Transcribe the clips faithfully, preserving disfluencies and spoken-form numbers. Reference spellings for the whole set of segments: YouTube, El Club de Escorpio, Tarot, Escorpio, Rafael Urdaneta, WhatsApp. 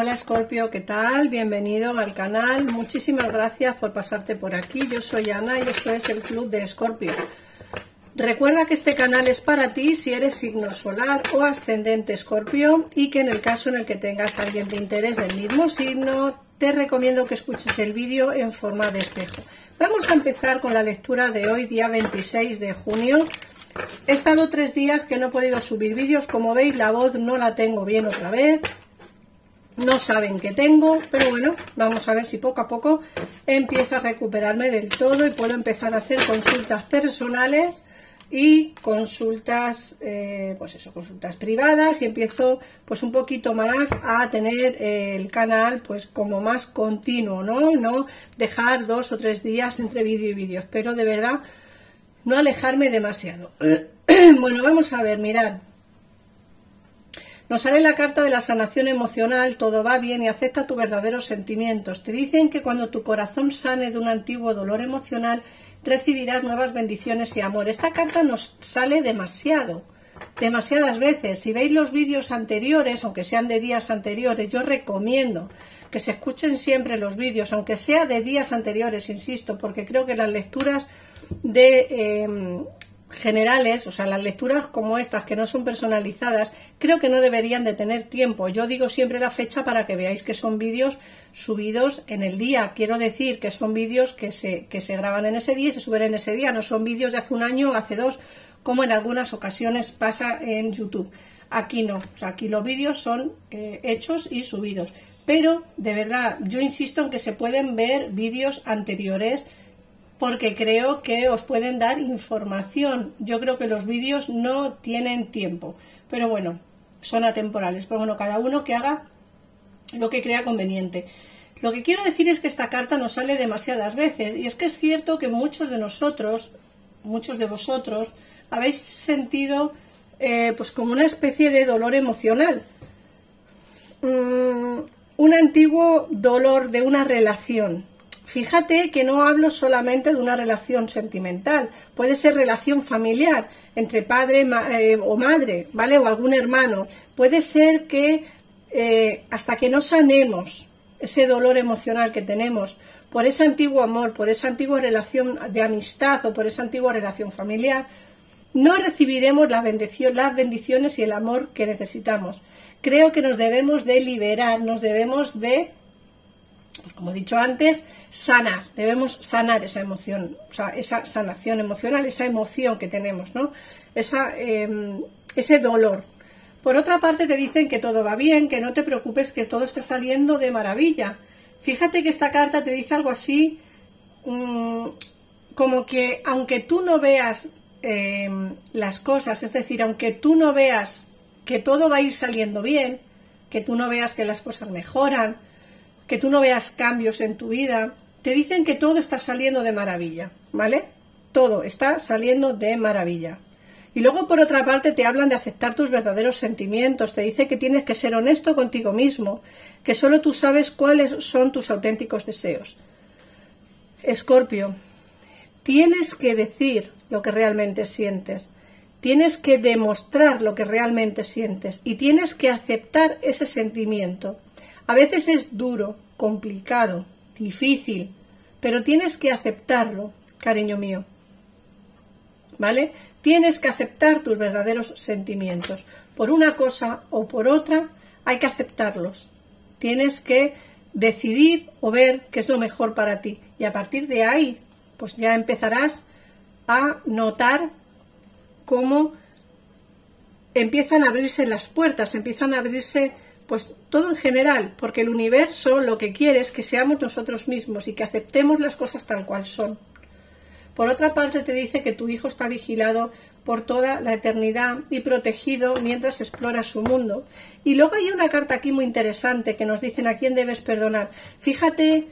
Hola Escorpio, ¿qué tal? Bienvenido al canal. Muchísimas gracias por pasarte por aquí. Yo soy Ana y esto es el Club de Escorpio. Recuerda que este canal es para ti si eres signo solar o ascendente Escorpio y que en el caso en el que tengas a alguien de interés del mismo signo, te recomiendo que escuches el vídeo en forma de espejo. Vamos a empezar con la lectura de hoy, día veintiséis de junio. He estado tres días que no he podido subir vídeos. Como veis, la voz no la tengo bien otra vez. No saben qué tengo, pero bueno, vamos a ver si poco a poco empiezo a recuperarme del todo y puedo empezar a hacer consultas personales y consultas, eh, pues eso, consultas privadas, y empiezo pues un poquito más a tener eh, el canal pues como más continuo, ¿no? No dejar dos o tres días entre vídeo y vídeo. Espero de verdad no alejarme demasiado. Bueno, vamos a ver, mirad. Nos sale la carta de la sanación emocional, todo va bien y acepta tus verdaderos sentimientos. Te dicen que cuando tu corazón sane de un antiguo dolor emocional, recibirás nuevas bendiciones y amor. Esta carta nos sale demasiado, demasiadas veces. Si veis los vídeos anteriores, aunque sean de días anteriores, yo recomiendo que se escuchen siempre los vídeos, aunque sea de días anteriores, insisto, porque creo que las lecturas de... Eh, generales, o sea, las lecturas como estas que no son personalizadas, creo que no deberían de tener tiempo. Yo digo siempre la fecha para que veáis que son vídeos subidos en el día. Quiero decir que son vídeos que se, que se graban en ese día y se suben en ese día. No son vídeos de hace un año o hace dos, como en algunas ocasiones pasa en YouTube. Aquí no. O sea, aquí los vídeos son eh, hechos y subidos. Pero, de verdad, yo insisto en que se pueden ver vídeos anteriores, porque creo que os pueden dar información. Yo creo que los vídeos no tienen tiempo, pero bueno, son atemporales, pero bueno, cada uno que haga lo que crea conveniente. Lo que quiero decir es que esta carta nos sale demasiadas veces, y es que es cierto que muchos de nosotros, muchos de vosotros, habéis sentido eh, pues como una especie de dolor emocional. Mm, un antiguo dolor de una relación. Fíjate que no hablo solamente de una relación sentimental, puede ser relación familiar, entre padre ma eh, o madre, ¿vale? O algún hermano. Puede ser que eh, hasta que no sanemos ese dolor emocional que tenemos por ese antiguo amor, por esa antigua relación de amistad o por esa antigua relación familiar, no recibiremos la bendición, las bendiciones y el amor que necesitamos. Creo que nos debemos de liberar, nos debemos de... pues como he dicho antes, sanar, debemos sanar esa emoción, o sea, esa sanación emocional, esa emoción que tenemos, ¿no? Esa, eh, ese dolor. Por otra parte, te dicen que todo va bien, que no te preocupes, que todo está saliendo de maravilla. Fíjate que esta carta te dice algo así, um, como que aunque tú no veas eh, las cosas, es decir, aunque tú no veas que todo va a ir saliendo bien, que tú no veas que las cosas mejoran, que tú no veas cambios en tu vida, te dicen que todo está saliendo de maravilla, ¿vale? Todo está saliendo de maravilla. Y luego, por otra parte, te hablan de aceptar tus verdaderos sentimientos, te dice que tienes que ser honesto contigo mismo, que solo tú sabes cuáles son tus auténticos deseos. Escorpio, tienes que decir lo que realmente sientes, tienes que demostrar lo que realmente sientes y tienes que aceptar ese sentimiento. A veces es duro, complicado, difícil, pero tienes que aceptarlo, cariño mío, ¿vale? Tienes que aceptar tus verdaderos sentimientos. Por una cosa o por otra hay que aceptarlos. Tienes que decidir o ver qué es lo mejor para ti. Y a partir de ahí, pues ya empezarás a notar cómo empiezan a abrirse las puertas, empiezan a abrirse... pues todo en general, porque el universo lo que quiere es que seamos nosotros mismos y que aceptemos las cosas tal cual son. Por otra parte, te dice que tu hijo está vigilado por toda la eternidad y protegido mientras explora su mundo. Y luego hay una carta aquí muy interesante que nos dicen a quién debes perdonar. Fíjate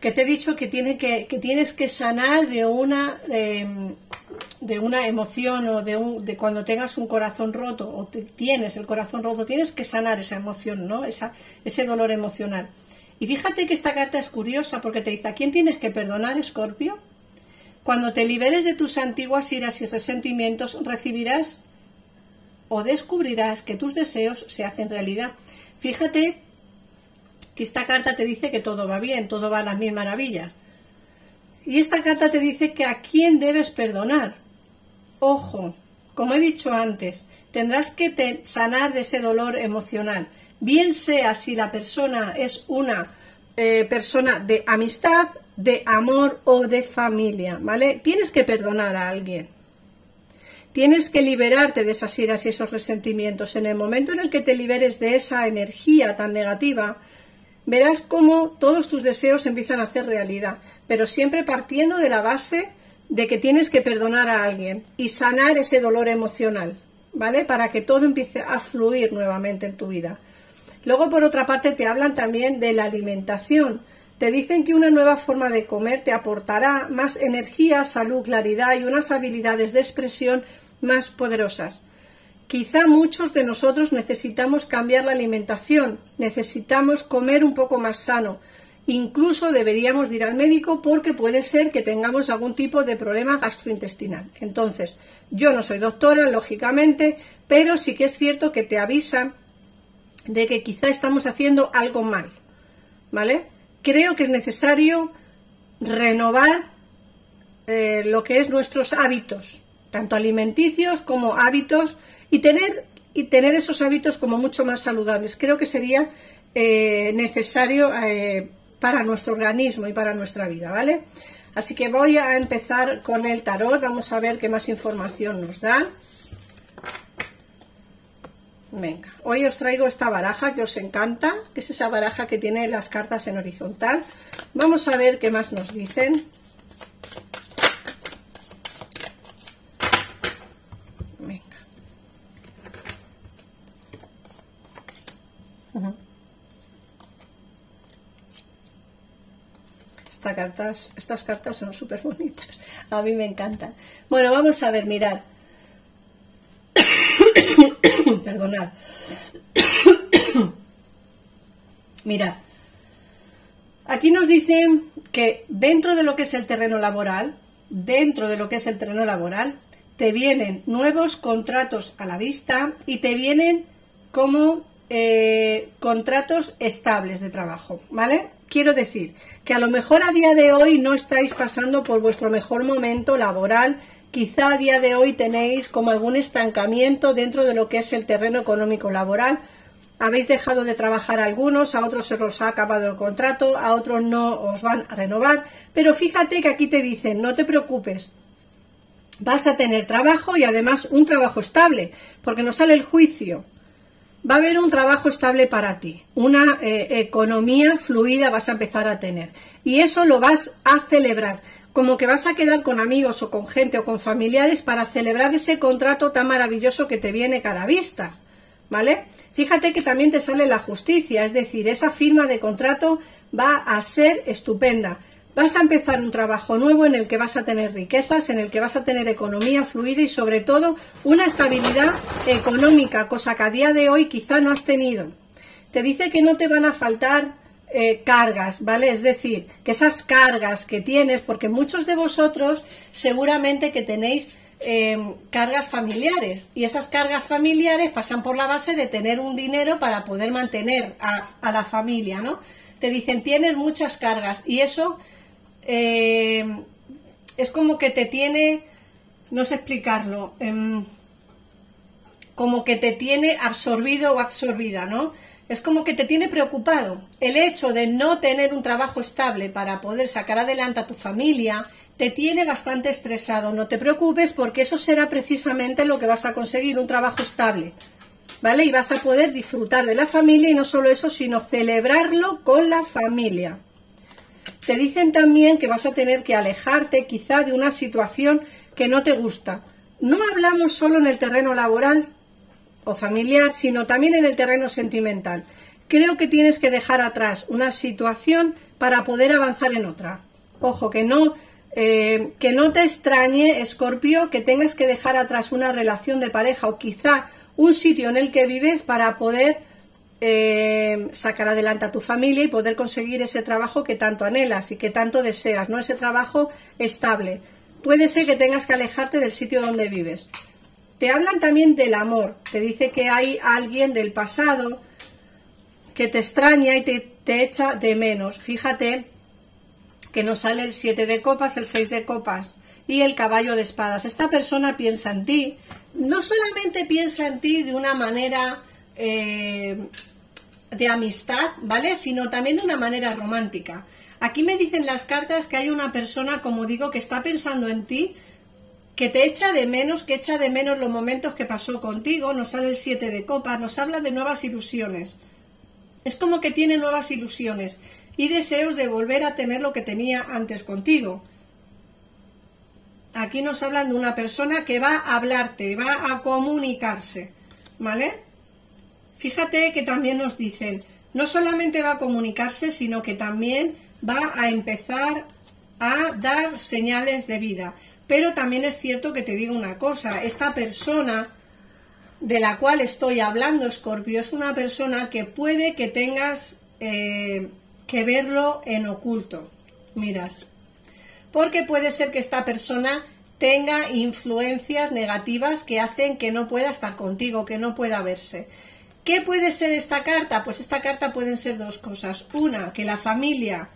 que te he dicho que, tiene que, que tienes que sanar de una... Eh, de una emoción o de, un, de cuando tengas un corazón roto o te, tienes el corazón roto, tienes que sanar esa emoción, ¿no? Esa, ese dolor emocional. Y fíjate que esta carta es curiosa porque te dice, ¿a quién tienes que perdonar, Escorpio? Cuando te liberes de tus antiguas iras y resentimientos, recibirás o descubrirás que tus deseos se hacen realidad. Fíjate que esta carta te dice que todo va bien, todo va a las mil maravillas. Y esta carta te dice que a quién debes perdonar. Ojo, como he dicho antes, tendrás que te sanar de ese dolor emocional. Bien sea si la persona es una eh, persona de amistad, de amor o de familia, ¿vale? Tienes que perdonar a alguien. Tienes que liberarte de esas iras y esos resentimientos. En el momento en el que te liberes de esa energía tan negativa, verás cómo todos tus deseos empiezan a hacer realidad, pero siempre partiendo de la base de que tienes que perdonar a alguien y sanar ese dolor emocional, ¿vale? Para que todo empiece a fluir nuevamente en tu vida. Luego, por otra parte, te hablan también de la alimentación. Te dicen que una nueva forma de comer te aportará más energía, salud, claridad y unas habilidades de expresión más poderosas. Quizá muchos de nosotros necesitamos cambiar la alimentación, necesitamos comer un poco más sano. Incluso deberíamos ir al médico porque puede ser que tengamos algún tipo de problema gastrointestinal. Entonces, yo no soy doctora, lógicamente, pero sí que es cierto que te avisan de que quizá estamos haciendo algo mal, ¿vale? Creo que es necesario renovar eh, lo que es nuestros hábitos, tanto alimenticios como hábitos, y tener, y tener esos hábitos como mucho más saludables. Creo que sería eh, necesario eh, para nuestro organismo y para nuestra vida, ¿vale? Así que voy a empezar con el tarot. Vamos a ver qué más información nos da. Venga, hoy os traigo esta baraja que os encanta, que es esa baraja que tiene las cartas en horizontal. Vamos a ver qué más nos dicen. Estas cartas, estas cartas son súper bonitas, a mí me encantan. Bueno, vamos a ver, mirad. Perdonad. Mirad. Aquí nos dicen que dentro de lo que es el terreno laboral, dentro de lo que es el terreno laboral, te vienen nuevos contratos a la vista y te vienen como Eh, contratos estables de trabajo, ¿vale? Quiero decir que a lo mejor a día de hoy no estáis pasando por vuestro mejor momento laboral, quizá a día de hoy tenéis como algún estancamiento dentro de lo que es el terreno económico laboral, habéis dejado de trabajar a algunos, a otros se os ha acabado el contrato, a otros no os van a renovar, pero fíjate que aquí te dicen, no te preocupes, vas a tener trabajo y además un trabajo estable, porque no sale el juicio. Va a haber un trabajo estable para ti, una eh, economía fluida vas a empezar a tener y eso lo vas a celebrar, como que vas a quedar con amigos o con gente o con familiares para celebrar ese contrato tan maravilloso que te viene cara a vista, ¿vale? Fíjate que también te sale la justicia, es decir, esa firma de contrato va a ser estupenda. Vas a empezar un trabajo nuevo en el que vas a tener riquezas, en el que vas a tener economía fluida y sobre todo una estabilidad económica, cosa que a día de hoy quizá no has tenido. Te dice que no te van a faltar eh, cargas, ¿vale? Es decir, que esas cargas que tienes, porque muchos de vosotros seguramente que tenéis eh, cargas familiares y esas cargas familiares pasan por la base de tener un dinero para poder mantener a, a la familia, ¿no? Te dicen tienes muchas cargas y eso... Eh, es como que te tiene, no sé explicarlo, eh, como que te tiene absorbido o absorbida, ¿no? Es como que te tiene preocupado. El hecho de no tener un trabajo estable para poder sacar adelante a tu familia te tiene bastante estresado. No te preocupes porque eso será precisamente lo que vas a conseguir, un trabajo estable, ¿vale? Y vas a poder disfrutar de la familia y no solo eso, sino celebrarlo con la familia. Te dicen también que vas a tener que alejarte quizá de una situación que no te gusta. No hablamos solo en el terreno laboral o familiar, sino también en el terreno sentimental. Creo que tienes que dejar atrás una situación para poder avanzar en otra. Ojo, que no, eh, que no te extrañe, Escorpio, que tengas que dejar atrás una relación de pareja o quizá un sitio en el que vives para poder Eh, sacar adelante a tu familia y poder conseguir ese trabajo que tanto anhelas y que tanto deseas, ¿no? Ese trabajo estable. Puede ser que tengas que alejarte del sitio donde vives. Te hablan también del amor. Te dice que hay alguien del pasado que te extraña y te te echa de menos. Fíjate que nos sale el siete de copas, el seis de copas y el caballo de espadas. Esta persona piensa en ti, no solamente piensa en ti de una manera eh, de amistad, ¿vale? Sino también de una manera romántica. Aquí me dicen las cartas que hay una persona, como digo, que está pensando en ti, que te echa de menos, que echa de menos los momentos que pasó contigo. Nos sale el siete de copas, nos habla de nuevas ilusiones. Es como que tiene nuevas ilusiones y deseos de volver a tener lo que tenía antes contigo. Aquí nos hablan de una persona que va a hablarte, va a comunicarse, ¿vale? Fíjate que también nos dicen, no solamente va a comunicarse, sino que también va a empezar a dar señales de vida. Pero también es cierto que te digo una cosa, esta persona de la cual estoy hablando, Escorpio, es una persona que puede que tengas eh, que verlo en oculto. Mirad, porque puede ser que esta persona tenga influencias negativas que hacen que no pueda estar contigo, que no pueda verse. ¿Qué puede ser esta carta? Pues esta carta pueden ser dos cosas. Una, que la familia,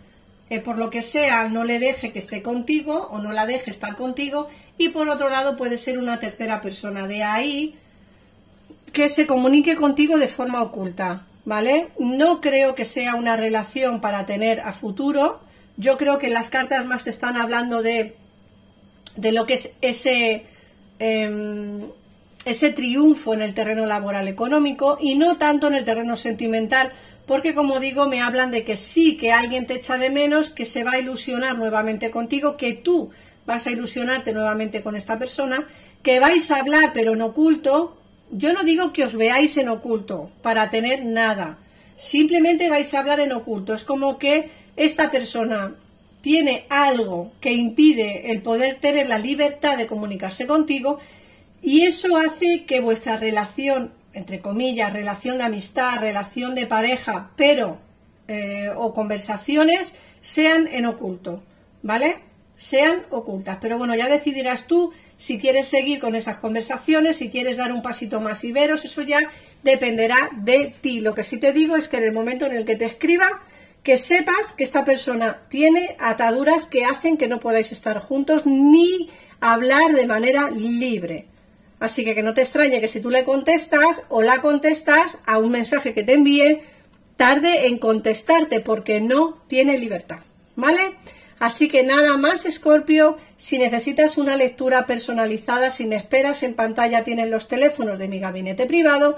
Eh, por lo que sea, no le deje que esté contigo o no la deje estar contigo, y por otro lado puede ser una tercera persona, de ahí que se comunique contigo de forma oculta, ¿vale? No creo que sea una relación para tener a futuro. Yo creo que las cartas más te están hablando de, de lo que es ese, eh, ese triunfo en el terreno laboral económico y no tanto en el terreno sentimental. Porque, como digo, me hablan de que sí, que alguien te echa de menos, que se va a ilusionar nuevamente contigo, que tú vas a ilusionarte nuevamente con esta persona, que vais a hablar pero en oculto. Yo no digo que os veáis en oculto para tener nada, simplemente vais a hablar en oculto. Es como que esta persona tiene algo que impide el poder tener la libertad de comunicarse contigo y eso hace que vuestra relación, entre comillas, relación de amistad, relación de pareja, pero, eh, o conversaciones, sean en oculto, ¿vale? Sean ocultas, pero bueno, ya decidirás tú si quieres seguir con esas conversaciones, si quieres dar un pasito más y veros, eso ya dependerá de ti. Lo que sí te digo es que en el momento en el que te escriba, que sepas que esta persona tiene ataduras que hacen que no podáis estar juntos ni hablar de manera libre. Así que que no te extrañe que si tú le contestas o la contestas a un mensaje que te envíe, tarde en contestarte porque no tiene libertad, ¿vale? Así que nada más, Escorpio. Si necesitas una lectura personalizada sin esperas, en pantalla tienen los teléfonos de mi gabinete privado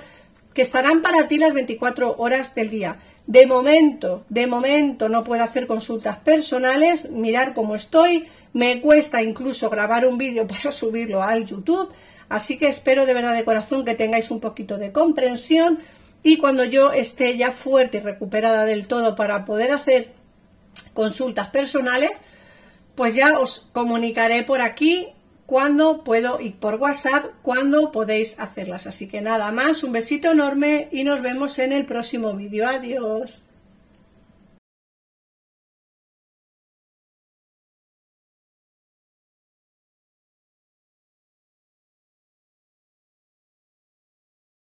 que estarán para ti las veinticuatro horas del día. De momento, de momento no puedo hacer consultas personales, mirar cómo estoy, me cuesta incluso grabar un vídeo para subirlo al YouTube. Así que espero de verdad de corazón que tengáis un poquito de comprensión y cuando yo esté ya fuerte y recuperada del todo para poder hacer consultas personales, pues ya os comunicaré por aquí cuándo puedo y por WhatsApp cuándo podéis hacerlas. Así que nada más, un besito enorme y nos vemos en el próximo vídeo. Adiós.